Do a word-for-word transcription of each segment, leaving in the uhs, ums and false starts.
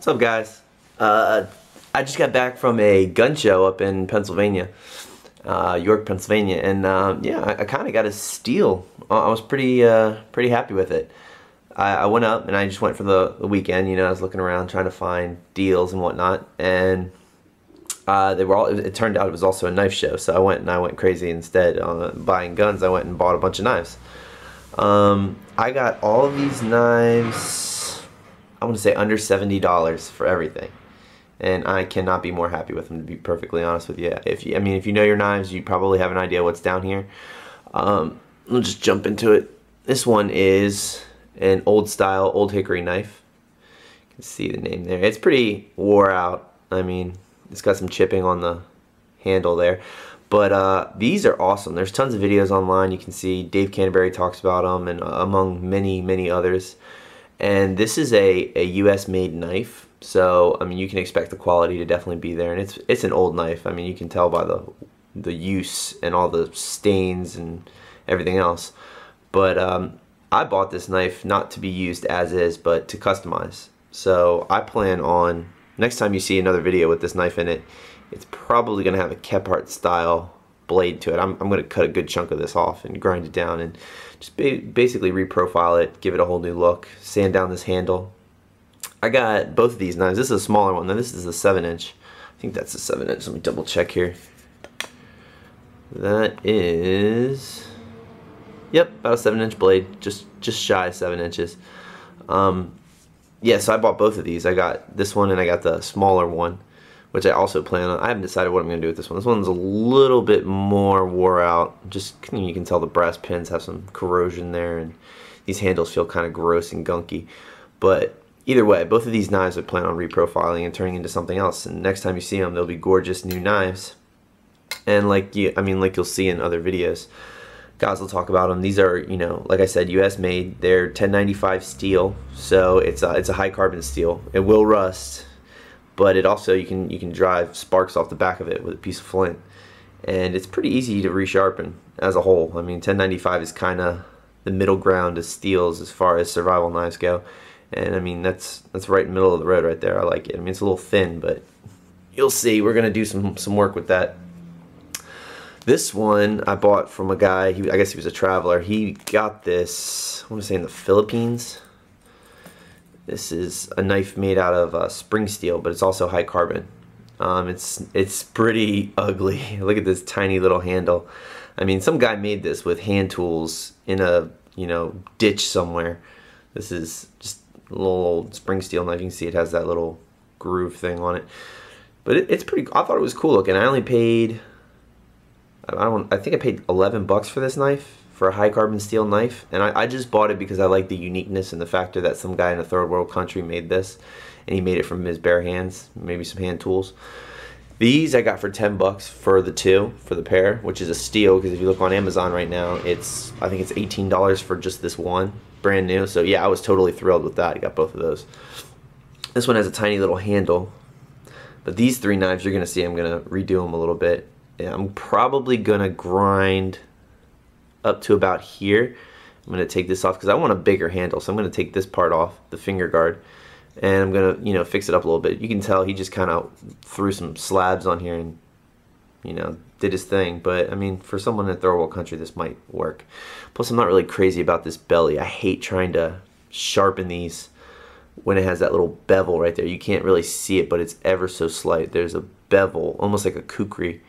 What's up, guys? Uh, I just got back from a gun show up in Pennsylvania, uh, York, Pennsylvania, and um, yeah, I, I kind of got a steal. I was pretty uh, pretty happy with it. I, I went up and I just went for the, the weekend. You know, I was looking around trying to find deals and whatnot, and uh, they were all. It turned out it was also a knife show, so I went and I went crazy instead on buying guns. I went and bought a bunch of knives. Um, I got all of these knives, I want to say under seventy dollars for everything. And I cannot be more happy with them, to be perfectly honest with you. If you, I mean, if you know your knives, you probably have an idea what's down here. Um, we'll just jump into it. This one is an old style, Old Hickory knife. You can see the name there. It's pretty wore out. I mean, it's got some chipping on the handle there. But uh, these are awesome. There's tons of videos online. You can see Dave Canterbury talks about them, and uh, among many, many others. And this is a, a U S made knife. So, I mean, you can expect the quality to definitely be there. And it's it's an old knife. I mean, you can tell by the, the use and all the stains and everything else. But um, I bought this knife not to be used as is, but to customize. So I plan on, next time you see another video with this knife in it, it's probably going to have a Kephart style blade to it. I'm, I'm going to cut a good chunk of this off and grind it down and just ba basically reprofile it, give it a whole new look, sand down this handle. I got both of these knives. This is a smaller one. Now this is a seven inch. I think that's a seven inch. Let me double check here. That is, yep, about a seven inch blade, just, just shy of seven inches. Um, yeah, so I bought both of these. I got this one and I got the smaller one, which I also plan on. I haven't decided what I'm going to do with this one. This one's a little bit more wore out. Just, you can tell the brass pins have some corrosion there, and these handles feel kind of gross and gunky. But either way, both of these knives I plan on reprofiling and turning into something else. And next time you see them, they'll be gorgeous new knives. And like you, I mean, like you'll see in other videos, guys will talk about them. These are, you know, like I said, U S made. They're ten ninety-five steel, so it's a, it's a high carbon steel. It will rust, but it also, you can you can drive sparks off the back of it with a piece of flint, and it's pretty easy to resharpen as a whole. I mean, ten ninety-five is kind of the middle ground of steels as far as survival knives go, and I mean that's that's right in the middle of the road right there. I like it. I mean, it's a little thin, but you'll see. We're gonna do some some work with that. This one I bought from a guy. He, I guess he was a traveler. He got this, I want to say, in the Philippines. This is a knife made out of uh, spring steel, but it's also high carbon. Um, it's it's pretty ugly. Look at this tiny little handle. I mean, some guy made this with hand tools in a, you know, ditch somewhere. This is just a little old spring steel knife. You can see it has that little groove thing on it. But it, it's pretty. I thought it was cool looking. I only paid, I don't. I think I paid eleven bucks for this knife, for a high carbon steel knife, and I, I just bought it because I like the uniqueness and the factor that some guy in a third world country made this, and he made it from his bare hands, maybe some hand tools. These I got for ten bucks for the two, for the pair, which is a steal, because if you look on Amazon right now, it's, I think it's eighteen dollars for just this one, brand new. So yeah, I was totally thrilled with that. I got both of those. This one has a tiny little handle, but these three knives, you're gonna see I'm gonna redo them a little bit. Yeah, I'm probably gonna grind up to about here. I'm going to take this off because I want a bigger handle, so I'm going to take this part off, the finger guard, and I'm going to, you know, fix it up a little bit. You can tell he just kind of threw some slabs on here and, you know, did his thing. But I mean, for someone in a third world country, this might work. Plus, I'm not really crazy about this belly. I hate trying to sharpen these when it has that little bevel right there. You can't really see it, but it's ever so slight. There's a bevel, almost like a kukri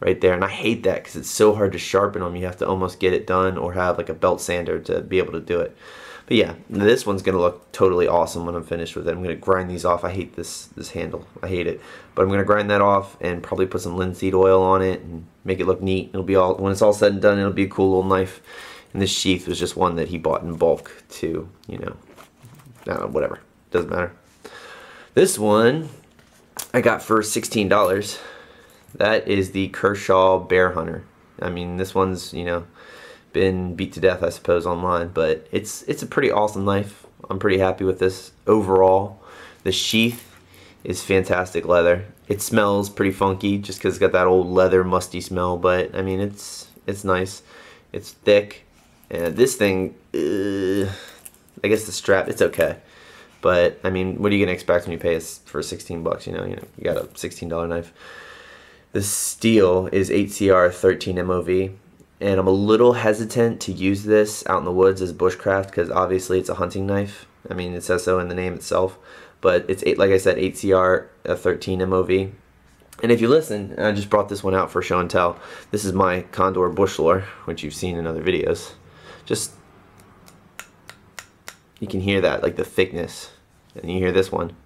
right there, and I hate that because it's so hard to sharpen them. You have to almost get it done or have like a belt sander to be able to do it. But yeah, this one's gonna look totally awesome when I'm finished with it. I'm gonna grind these off. I hate this this handle. I hate it, but I'm gonna grind that off and probably put some linseed oil on it and make it look neat. It'll be all, when it's all said and done, it'll be a cool little knife. And this sheath was just one that he bought in bulk to, you know, I don't know, whatever, doesn't matter. This one I got for sixteen dollars. That is the Kershaw Bear Hunter. I mean, this one's, you know, been beat to death, I suppose, online, but it's it's a pretty awesome knife. I'm pretty happy with this overall. The sheath is fantastic leather. It smells pretty funky just because it's got that old leather musty smell, but I mean, it's it's nice. It's thick, and this thing, uh, I guess the strap, it's okay. But I mean, what are you gonna expect when you pay us for sixteen bucks? You know, you know, you got a sixteen dollar knife. The steel is eight C R thirteen M O V, and I'm a little hesitant to use this out in the woods as bushcraft because obviously it's a hunting knife. I mean, it says so in the name itself, but it's eight, like I said, eight C R thirteen M O V. And if you listen, and I just brought this one out for show and tell. This is my Condor Bushlore, which you've seen in other videos. Just, you can hear that, like the thickness. And you hear this one.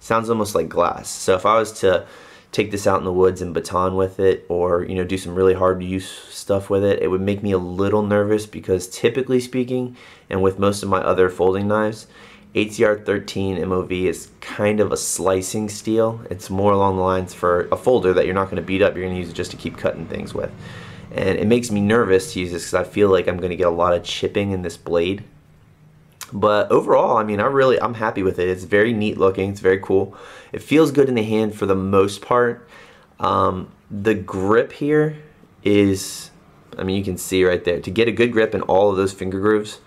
Sounds almost like glass. So if I was to take this out in the woods and baton with it, or you know, do some really hard use stuff with it, it would make me a little nervous because typically speaking, and with most of my other folding knives, eight C R thirteen M O V is kind of a slicing steel. It's more along the lines for a folder that you're not going to beat up, you're going to use it just to keep cutting things with. And it makes me nervous to use this because I feel like I'm going to get a lot of chipping in this blade. But overall, I mean, I really, I'm happy with it. It's very neat looking, it's very cool. It feels good in the hand for the most part. Um, the grip here is, I mean, you can see right there, to get a good grip in all of those finger grooves,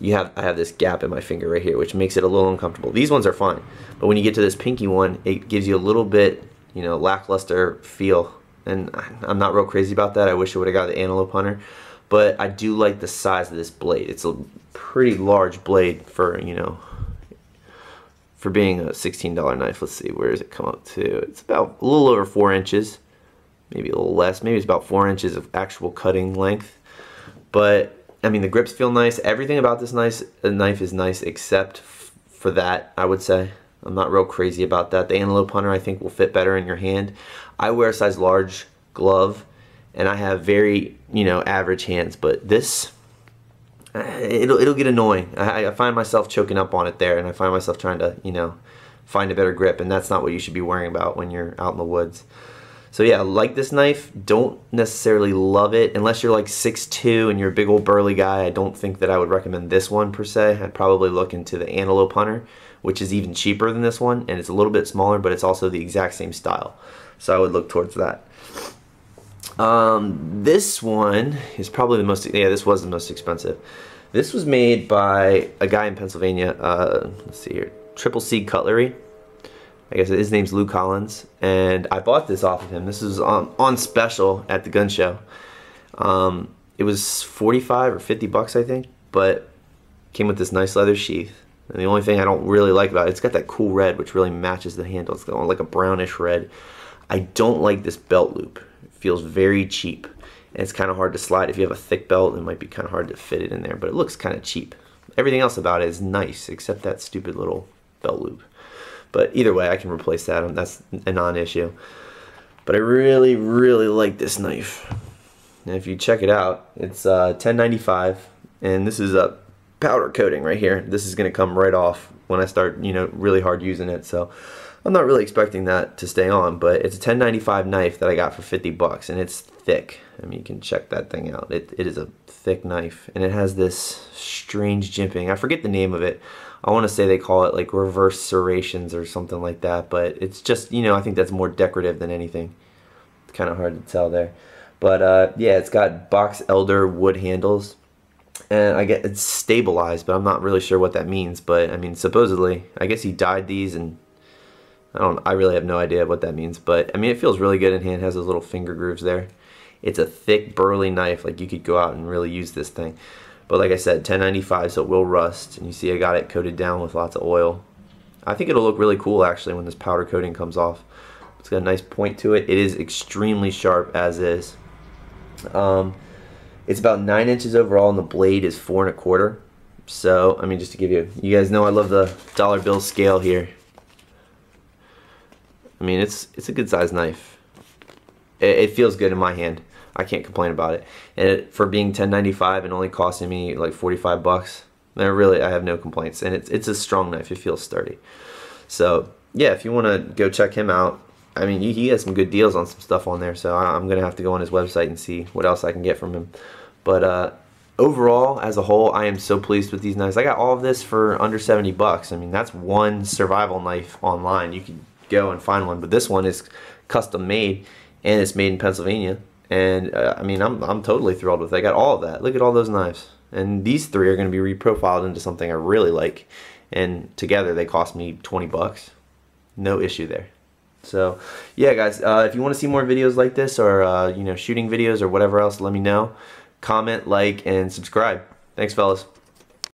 you have, I have this gap in my finger right here, which makes it a little uncomfortable. These ones are fine, but when you get to this pinky one, it gives you a little bit, you know, lackluster feel. And I'm not real crazy about that. I wish I would have got the Antelope Hunter. But I do like the size of this blade. It's a pretty large blade for, you know, for being a sixteen dollar knife. Let's see, where does it come up to? It's about a little over four inches, maybe a little less. Maybe it's about four inches of actual cutting length. But, I mean, the grips feel nice. Everything about this nice, the knife is nice except for that, I would say. I'm not real crazy about that. The Antelope Hunter, I think, will fit better in your hand. I wear a size large glove. And I have very, you know, average hands, but this, it'll, it'll get annoying. I, I find myself choking up on it there, and I find myself trying to, you know, find a better grip, and that's not what you should be worrying about when you're out in the woods. So yeah, like this knife, don't necessarily love it. Unless you're like six two and you're a big old burly guy, I don't think that I would recommend this one per se. I'd probably look into the Antelope Hunter, which is even cheaper than this one, and it's a little bit smaller, but it's also the exact same style. So I would look towards that. Um, this one is probably the most, yeah, this was the most expensive. This was made by a guy in Pennsylvania, uh, let's see here, Triple C Cutlery. I guess his name's Lou Collins, and I bought this off of him. This was on, on special at the gun show. Um, it was forty-five or fifty bucks, I think, but came with this nice leather sheath. And the only thing I don't really like about it, it's got that cool red, which really matches the handle. It's like a brownish red. I don't like this belt loop. Feels very cheap, and it's kind of hard to slide. If you have a thick belt, it might be kind of hard to fit it in there, but it looks kind of cheap. Everything else about it is nice, except that stupid little belt loop. But either way, I can replace that, and that's a non-issue. But I really, really like this knife. Now, if you check it out, it's uh, ten ninety-five, and this is a powder coating right here. This is going to come right off when I start, you know, really hard using it. So I'm not really expecting that to stay on, but it's a ten ninety-five knife that I got for fifty bucks, and it's thick. I mean, you can check that thing out. It, it is a thick knife, and it has this strange jimping. I forget the name of it. I want to say they call it like reverse serrations or something like that, but it's just, you know, I think that's more decorative than anything. It's kind of hard to tell there. But uh, yeah, it's got box elder wood handles, and I get it's stabilized, but I'm not really sure what that means. But I mean, supposedly, I guess he dyed these, and I don't, I really have no idea what that means, but I mean, it feels really good in hand. It has those little finger grooves there. It's a thick, burly knife. Like, you could go out and really use this thing. But like I said, ten ninety-five, so it will rust. And you see I got it coated down with lots of oil. I think it'll look really cool, actually, when this powder coating comes off. It's got a nice point to it. It is extremely sharp, as is. Um, it's about nine inches overall, and the blade is four and a quarter. So, I mean, just to give you, you guys know I love the dollar bill scale here. I mean, it's it's a good sized knife. It, it feels good in my hand. I can't complain about it. And it, for being ten ninety-five and only costing me like forty-five bucks, I really I have no complaints. And it's it's a strong knife. It feels sturdy. So yeah, if you want to go check him out, I mean, he, he has some good deals on some stuff on there. So I, I'm gonna have to go on his website and see what else I can get from him. But uh, overall, as a whole, I am so pleased with these knives. I got all of this for under seventy bucks. I mean, that's one survival knife online. You can go and find one, but this one is custom made, and it's made in Pennsylvania, and uh, I mean, I'm, I'm totally thrilled with it. I got all of that. Look at all those knives. And these three are going to be reprofiled into something I really like. And together they cost me twenty bucks. No issue there. So yeah, guys, uh, if you want to see more videos like this, or uh, you know, shooting videos or whatever else, let me know. Comment, like, and subscribe. Thanks, fellas.